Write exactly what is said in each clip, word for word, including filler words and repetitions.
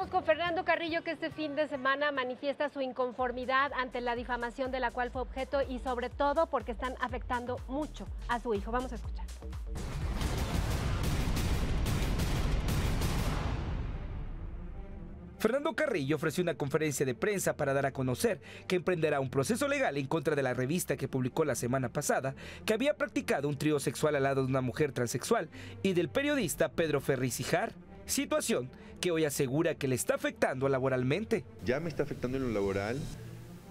vamos con Fernando Carrillo, que este fin de semana manifiesta su inconformidad ante la difamación de la cual fue objeto y sobre todo porque están afectando mucho a su hijo. Vamos a escuchar. Fernando Carrillo ofreció una conferencia de prensa para dar a conocer que emprenderá un proceso legal en contra de la revista que publicó la semana pasada que había practicado un trío sexual al lado de una mujer transexual y del periodista Pedro Ferris Ijar, situación que hoy asegura que le está afectando laboralmente. Ya me está afectando en lo laboral.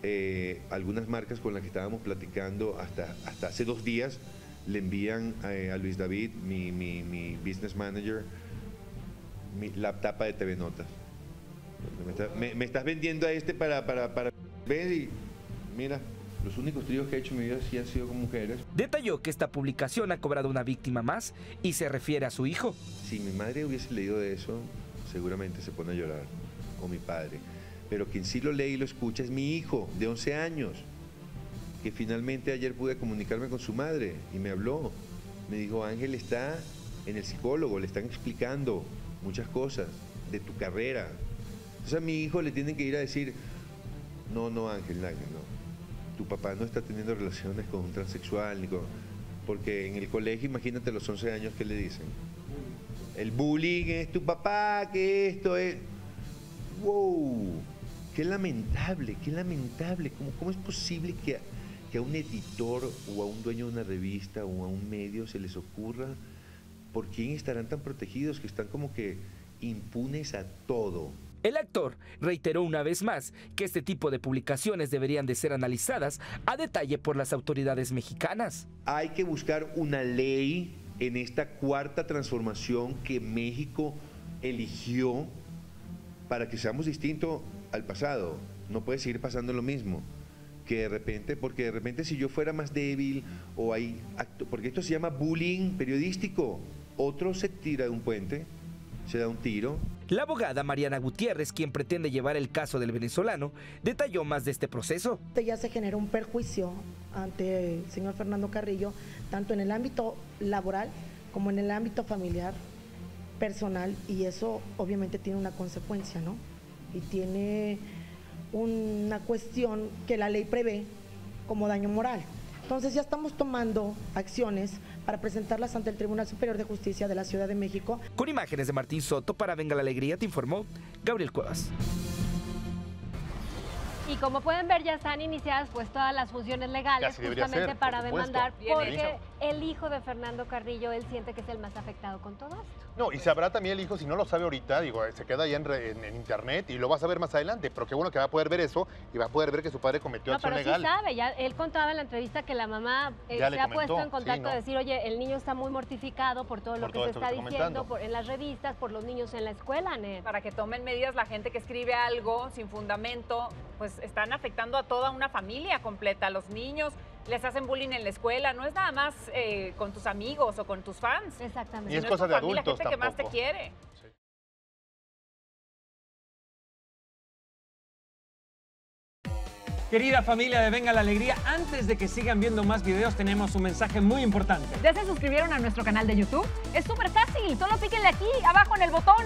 Eh, algunas marcas con las que estábamos platicando hasta, hasta hace dos días le envían eh, a Luis David, mi, mi, mi business manager, mi, la tapa de T V Notas. Me, está, me, me estás vendiendo a este para, para, para ver y mira, los únicos tríos que he hecho en mi vida sí han sido con mujeres. Detalló que esta publicación ha cobrado una víctima más y se refiere a su hijo. Si mi madre hubiese leído de eso, seguramente se pone a llorar, o mi padre. Pero quien sí lo lee y lo escucha es mi hijo de once años, que finalmente ayer pude comunicarme con su madre y me habló. Me dijo, Ángel está en el psicólogo, le están explicando muchas cosas de tu carrera. Entonces a mi hijo le tienen que ir a decir, no, no Ángel, Ángel, no, tu papá no está teniendo relaciones con un transexual, ni con... porque en el colegio, imagínate los once años que le dicen, el bullying es tu papá, que esto es... ¡Wow! ¡Qué lamentable, qué lamentable! ¿Cómo, cómo es posible que a, que a un editor o a un dueño de una revista o a un medio se les ocurra? ¿Por quién estarán tan protegidos que están como que impunes a todo? El actor reiteró una vez más que este tipo de publicaciones deberían de ser analizadas a detalle por las autoridades mexicanas. Hay que buscar una ley en esta cuarta transformación que México eligió para que seamos distintos al pasado. No puede seguir pasando lo mismo. Que de repente, porque de repente si yo fuera más débil o hay... acto, porque esto se llama bullying periodístico. Otro se tira de un puente, se da un tiro. La abogada Mariana Gutiérrez, quien pretende llevar el caso del venezolano, detalló más de este proceso. Ya se generó un perjuicio ante el señor Fernando Carrillo, tanto en el ámbito laboral como en el ámbito familiar, personal, y eso obviamente tiene una consecuencia, ¿no? Y tiene una cuestión que la ley prevé como daño moral. Entonces ya estamos tomando acciones para presentarlas ante el Tribunal Superior de Justicia de la Ciudad de México. Con imágenes de Martín Soto para Venga la Alegría, te informó Gabriel Cuevas. Y como pueden ver, ya están iniciadas pues todas las funciones legales justamente ser, para por demandar, porque el hijo de Fernando Carrillo, él siente que es el más afectado con todo esto. No, y sabrá también el hijo, si no lo sabe ahorita, digo, se queda ya en, re, en, en internet y lo vas a ver más adelante, pero qué bueno que va a poder ver eso y va a poder ver que su padre cometió no, acción pero legal. No, sí sabe, ya él contaba en la entrevista que la mamá eh, se ha comentó, puesto en contacto sí, ¿no? a decir, oye, el niño está muy mortificado por todo por lo que todo se está, está diciendo por, en las revistas, por los niños en la escuela, Ned. Para que tomen medidas la gente que escribe algo sin fundamento, pues están afectando a toda una familia completa, a los niños, les hacen bullying en la escuela, no es nada más eh, con tus amigos o con tus fans. Exactamente. Y es cosa de adultos tampoco. La gente que más te quiere. Querida familia de Venga la Alegría, antes de que sigan viendo más videos, tenemos un mensaje muy importante. ¿Ya se suscribieron a nuestro canal de YouTube? Es súper fácil, solo píquenle aquí, abajo en el botón.